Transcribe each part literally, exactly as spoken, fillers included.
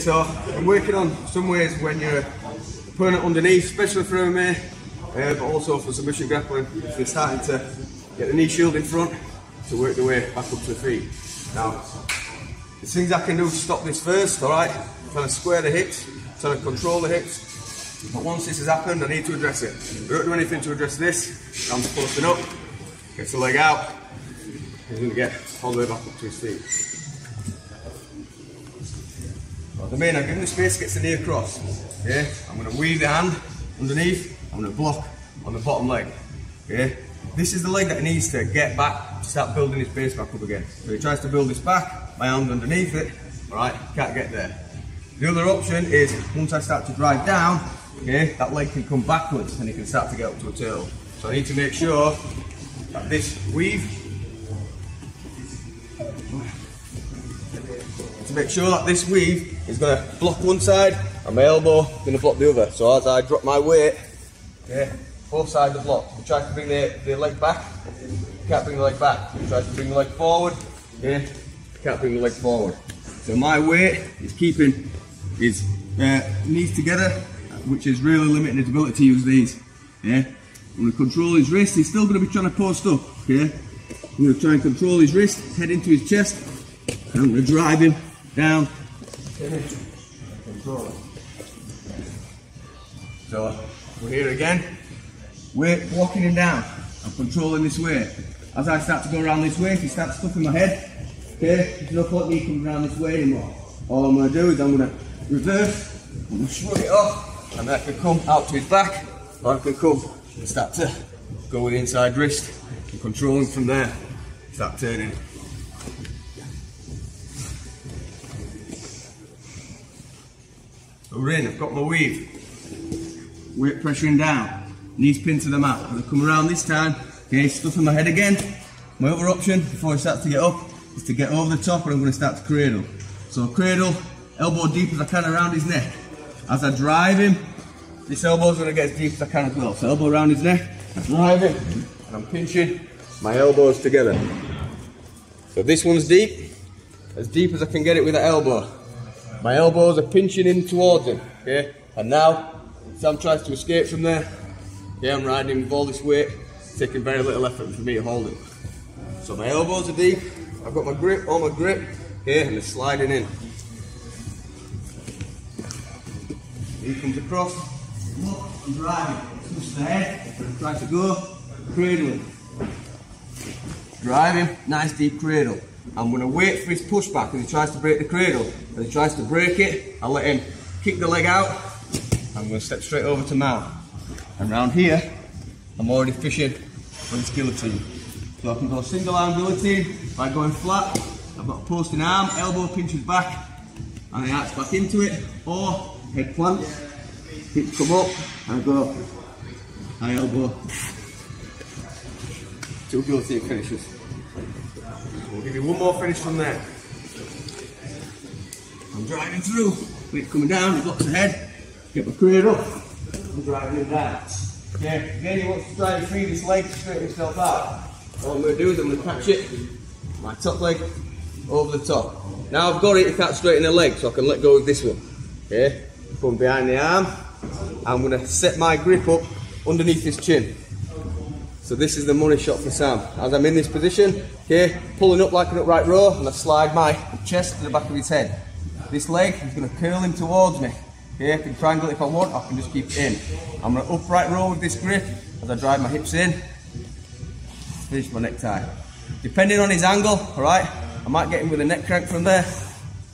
So I'm working on some ways when you're putting it underneath, especially for M M A, uh, but also for submission grappling, if you're starting to get the knee shield in front to work the way back up to the feet. Now, there's things I can do to stop this first, alright? I'm trying to square the hips, trying to control the hips, but once this has happened I need to address it. I don't do anything to address this, I'm posting up, gets the leg out, he's going to get all the way back up to his feet. The main, I'm giving the space, gets the knee across. Okay? I'm going to weave the hand underneath, I'm going to block on the bottom leg. Okay? This is the leg that needs to get back to start building his base back up again. So he tries to build this back, my hand underneath it, alright, can't get there. The other option is once I start to drive down, okay, that leg can come backwards and he can start to get up to a turtle. So I need to make sure that this weave, to make sure that this weave is going to block one side and my elbow is going to block the other. So as I drop my weight, okay, both sides are blocked. He tries to bring the, the leg back, can't bring the leg back. He tries to bring the leg forward, okay, can't bring the leg forward. So my weight is keeping his uh, knees together, which is really limiting his ability to use these. Yeah. I'm going to control his wrist, he's still going to be trying to post up. Okay. I'm going to try and control his wrist, head into his chest, and I'm going to drive him down. So we're here again. We're walking him down. I'm controlling this way. As I start to go around this way, if he starts stuffing my head, okay, there's no point me coming around this way anymore. All I'm going to do is I'm going to reverse, I'm going to shrug it off, and then I can come out to his back, or I can come and start to go with the inside wrist and controlling from there. Start turning. We're in, I've got my weave, weight pressuring down, knees pinned to the mat. I'm going to come around this time, okay, stuffing my head again. My other option, before I start to get up, is to get over the top and I'm going to start to cradle. So cradle, elbow deep as I can around his neck. As I drive him, this elbow's going to get as deep as I can as well. So elbow around his neck, I drive him, and I'm pinching my elbows together. So this one's deep, as deep as I can get it with the elbow. My elbows are pinching in towards him, okay? And now, Sam tries to escape from there. Yeah, I'm riding him with all this weight. It's taking very little effort for me to hold him. So my elbows are deep. I've got my grip, all my grip here, and they're sliding in. He comes across. Look, I'm driving. Push the head, try to go. Cradling. Driving, nice deep cradle. I'm going to wait for his pushback as he tries to break the cradle. As he tries to break it, I'll let him kick the leg out. I'm going to step straight over to mount. And round here, I'm already fishing for his guillotine. So I can go single arm guillotine by going flat. I've got a posting arm, elbow pinches back, and he arcs back into it. Or head plant, hips come up, and I go high elbow. Two guillotine finishes. We'll give you one more finish from there. I'm driving through. Weight coming down, he blocks the head. Get my cradle up. I'm driving him down. Yeah, again, he wants to try and free this leg to straighten himself out. All I'm going to do is I'm going to catch it. My top leg over the top. Now I've got it, he can't straighten the leg, so I can let go of this one. Okay, come behind the arm. I'm going to set my grip up underneath his chin. So this is the money shot for Sam. As I'm in this position, here, pulling up like an upright row, and I slide my chest to the back of his head. This leg is going to curl him towards me. Here, I can triangle it if I want, I can just keep it in. I'm going to upright row with this grip as I drive my hips in. Finish my necktie. Depending on his angle, alright, I might get him with a neck crank from there,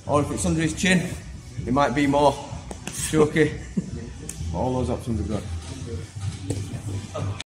or if it's under his chin, it might be more choky. All those options are good.